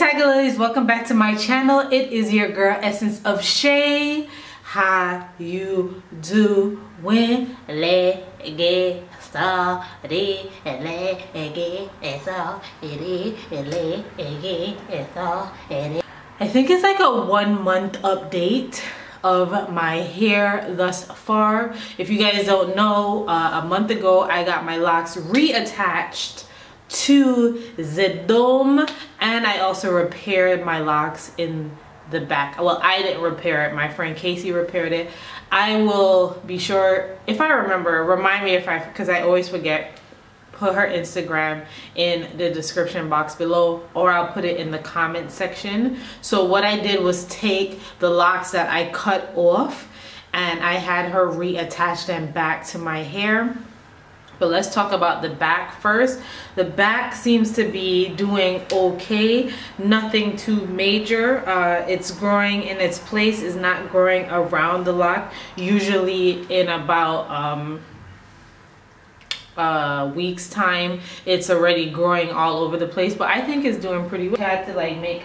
Tiger Lilies, welcome back to my channel. It is your girl Essence of Shay. How you doing? Let's get started. Let's get started. Let's get started. I think it's like a 1 month update of my hair thus far. If you guys don't know, a month ago I got my locks reattached to the dome, and I also repaired my locks in the back. Well, I didn't repair it, my friend Casey repaired it. I will be sure, if I remember, remind me if I, because I always forget, put her Instagram in the description box below, or I'll put it in the comment section. So what I did was take the locks that I cut off and I had her reattach them back to my hair. But let's talk about the back first. The back seems to be doing okay, nothing too major. It's growing in its place, it's not growing around the lock. Usually in about week's time, it's already growing all over the place, but I think it's doing pretty well. I had to like make,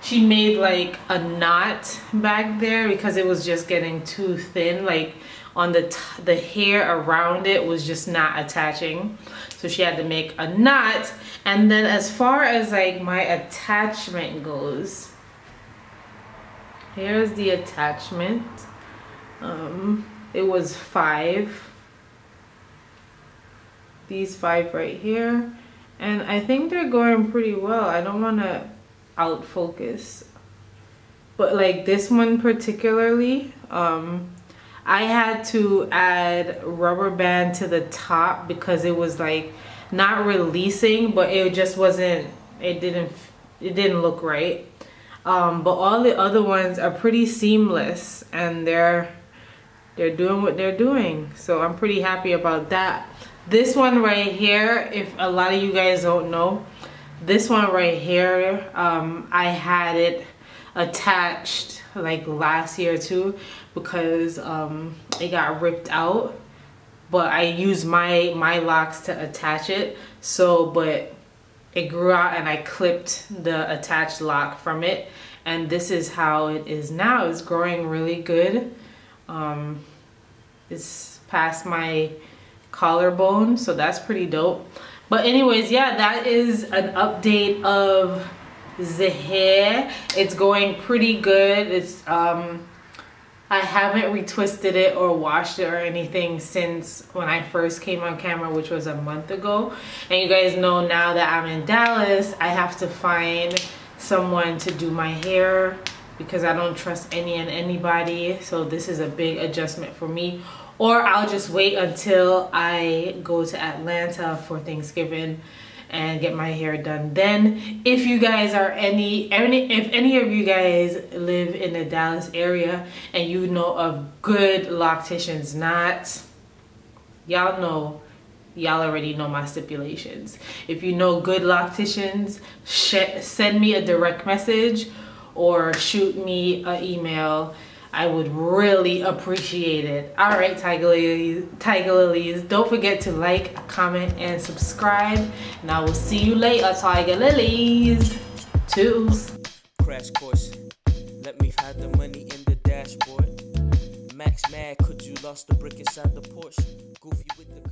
she made like a knot back there because it was just getting too thin, like on the hair around it was just not attaching, so she had to make a knot. And then as far as like my attachment goes, here's the attachment. It was 5, these 5 right here, and I think they're going pretty well. I don't want to out focus, but like this one particularly, I had to add rubber band to the top because it was like not releasing, but it just wasn't, it didn't look right. But all the other ones are pretty seamless and they're doing what they're doing. So I'm pretty happy about that. This one right here, if a lot of you guys don't know, this one right here, I had it attached like last year too, because it got ripped out, but I used my locks to attach it. So but it grew out and I clipped the attached lock from it, and this is how it is now. It's growing really good. It's past my collarbone, so that's pretty dope. But anyways, yeah, that is an update of the hair. It's going pretty good. It's I haven't retwisted it or washed it or anything since when I first came on camera, which was a month ago. And you guys know now that I'm in Dallas, I have to find someone to do my hair because I don't trust anybody. So this is a big adjustment for me. Or I'll just wait until I go to Atlanta for Thanksgiving and get my hair done then. If you guys are if any of you guys live in the Dallas area and you know of good locticians, not, y'all know, y'all already know my stipulations. If you know good locticians, send me a direct message or shoot me an email. I would really appreciate it. All right, Tiger Lilies, don't forget to like, comment, and subscribe. And I will see you later, Tiger Lilies. Toodles. Crash course. Let me hide the money in the dashboard. Max mad, could you lost the brick inside the Porsche? Goofy with the